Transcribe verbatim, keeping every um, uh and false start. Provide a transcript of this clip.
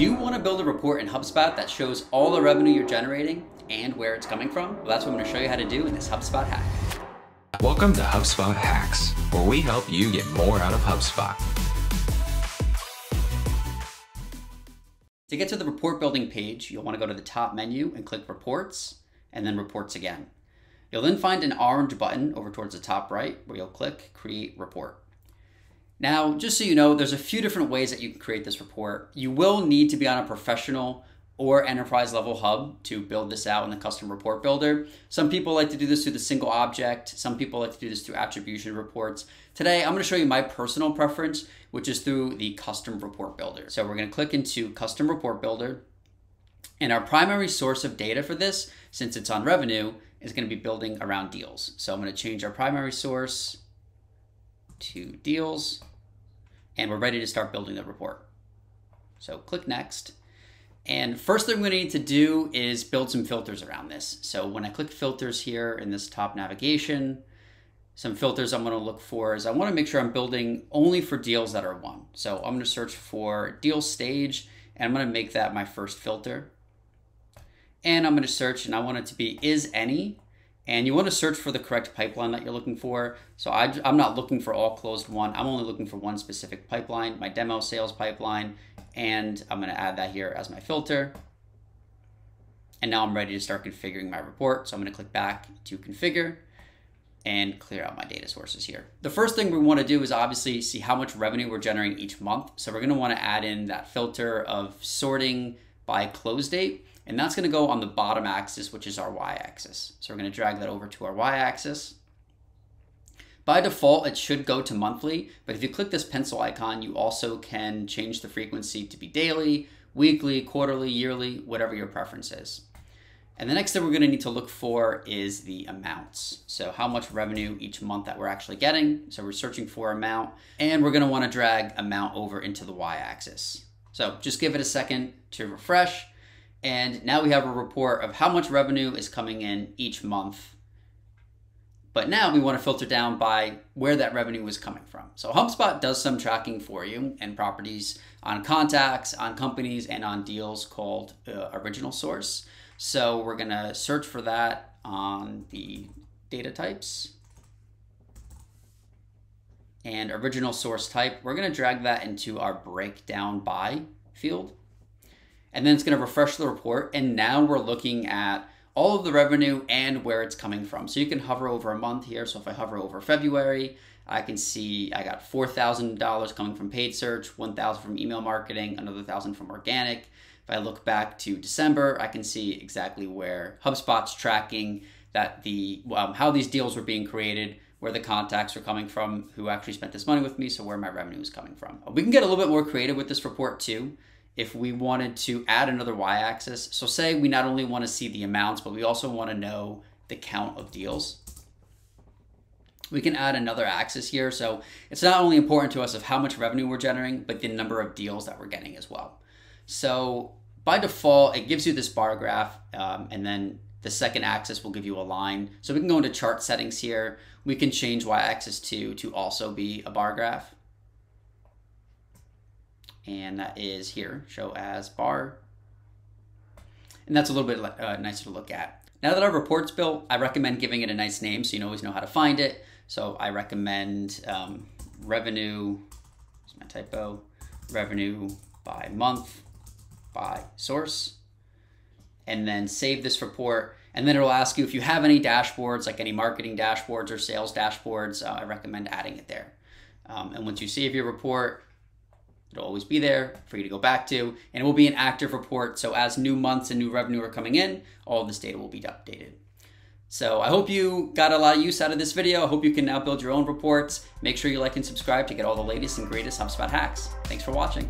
Do you want to build a report in HubSpot that shows all the revenue you're generating and where it's coming from? Well, that's what I'm going to show you how to do in this HubSpot hack. Welcome to HubSpot Hacks, where we help you get more out of HubSpot. To get to the report building page, you'll want to go to the top menu and click Reports, and then Reports again. You'll then find an orange button over towards the top right where you'll click Create Report. Now, just so you know, there's a few different ways that you can create this report. You will need to be on a professional or enterprise level hub to build this out in the custom report builder. Some people like to do this through the single object. Some people like to do this through attribution reports. Today, I'm gonna show you my personal preference, which is through the custom report builder. So we're gonna click into custom report builder, and our primary source of data for this, since it's on revenue, is gonna be building around deals. So I'm gonna change our primary source to deals. And we're ready to start building the report. So click next. And first thing we're gonna need to do is build some filters around this. So when I click filters here in this top navigation, some filters I'm gonna look for is I wanna make sure I'm building only for deals that are won. So I'm gonna search for deal stage, and I'm gonna make that my first filter. And I'm gonna search, and I want it to be is any. And you want to search for the correct pipeline that you're looking for. So I, I'm not looking for all closed one. I'm only looking for one specific pipeline, my demo sales pipeline. And I'm going to add that here as my filter. And now I'm ready to start configuring my report. So I'm going to click back to configure and clear out my data sources here. The first thing we want to do is obviously see how much revenue we're generating each month. So we're going to want to add in that filter of sorting by close date. And that's going to go on the bottom axis, which is our y-axis. So we're going to drag that over to our y-axis. By default, it should go to monthly, but if you click this pencil icon, you also can change the frequency to be daily, weekly, quarterly, yearly, whatever your preference is. And the next thing we're going to need to look for is the amounts. So how much revenue each month that we're actually getting. So we're searching for amount, and we're going to want to drag amount over into the y-axis. So just give it a second to refresh. And now we have a report of how much revenue is coming in each month. But now we want to filter down by where that revenue is coming from. So HubSpot does some tracking for you and properties on contacts, on companies, and on deals called uh, original source. So we're going to search for that on the data types. And original source type, we're going to drag that into our breakdown by field. And then it's going to refresh the report. And now we're looking at all of the revenue and where it's coming from. So you can hover over a month here. So if I hover over February, I can see I got four thousand dollars coming from paid search, one thousand dollars from email marketing, another one thousand dollars from organic. If I look back to December, I can see exactly where HubSpot's tracking that the um, how these deals were being created, where the contacts are coming from, who actually spent this money with me, so where my revenue is coming from. We can get a little bit more creative with this report too. If we wanted to add another y-axis, so say we not only want to see the amounts, but we also want to know the count of deals, we can add another axis here. So it's not only important to us of how much revenue we're generating, but the number of deals that we're getting as well. So by default, it gives you this bar graph, um, and then the second axis will give you a line. So we can go into chart settings here. We can change y-axis to to also be a bar graph. And that is here, show as bar. And that's a little bit uh, nicer to look at. Now that our report's built, I recommend giving it a nice name so you always know how to find it. So I recommend um, revenue, here's my typo, revenue by month, by source, and then save this report. And then it'll ask you if you have any dashboards, like any marketing dashboards or sales dashboards, uh, I recommend adding it there. Um, and once you save your report, it'll always be there for you to go back to, and it will be an active report. So as new months and new revenue are coming in, all this data will be updated. So I hope you got a lot of use out of this video. I hope you can now build your own reports. Make sure you like and subscribe to get all the latest and greatest HubSpot hacks. Thanks for watching.